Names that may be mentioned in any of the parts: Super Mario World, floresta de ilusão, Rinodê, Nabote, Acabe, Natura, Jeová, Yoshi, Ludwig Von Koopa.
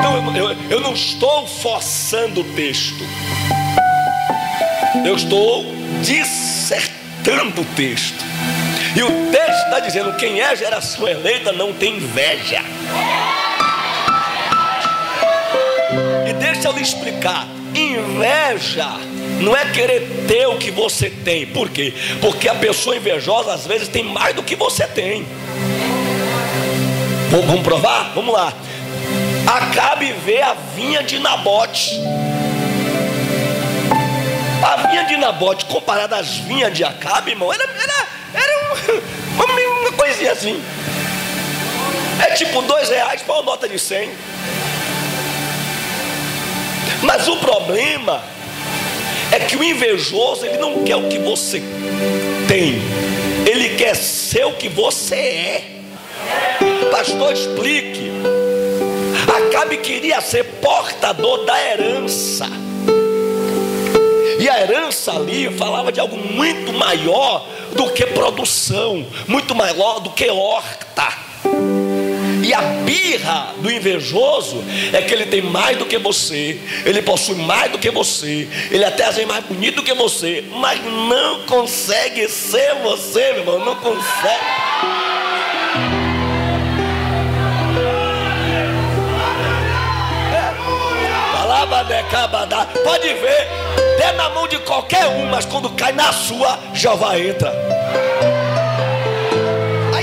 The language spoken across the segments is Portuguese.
Então eu não estou forçando o texto, eu estou dissertando o texto. E o texto está dizendo: quem é geração eleita não tem inveja. E deixa eu lhe explicar: inveja não é querer ter o que você tem. Por quê? Porque a pessoa invejosa às vezes tem mais do que você tem. Vamos provar? Vamos lá. Acabe ver a vinha de Nabote. A vinha de Nabote comparada às vinhas de Acabe, irmão, era uma coisinha assim. É tipo R$2 para uma nota de 100. Mas o problema é que o invejoso, ele não quer o que você tem, ele quer ser o que você é. Pastor, explique. Acabe queria ser portador da herança, e a herança ali falava de algo muito maior do que produção, muito maior do que horta. E a birra do invejoso é que ele tem mais do que você, ele possui mais do que você, ele até é mais bonito do que você, mas não consegue ser você, meu irmão, não consegue. Pode ver, dê na mão de qualquer um, mas quando cai na sua, Jeová entra.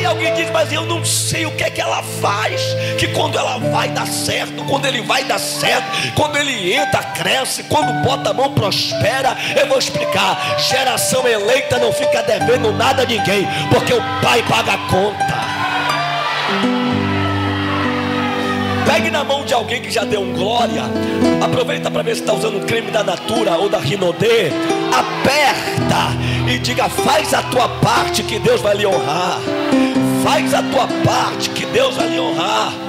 Alguém diz: mas eu não sei o que é que ela faz, que quando ela vai dá certo, quando ele vai dá certo, quando ele entra cresce, quando bota a mão prospera. Eu vou explicar: geração eleita não fica devendo nada a ninguém, porque o Pai paga a conta. Pegue na mão de alguém que já deu um glória, aproveita para ver se está usando o creme da Natura ou da Rinodê, aperta e diga: faz a tua parte que Deus vai lhe honrar. Faz a tua parte que Deus vai lhe honrar.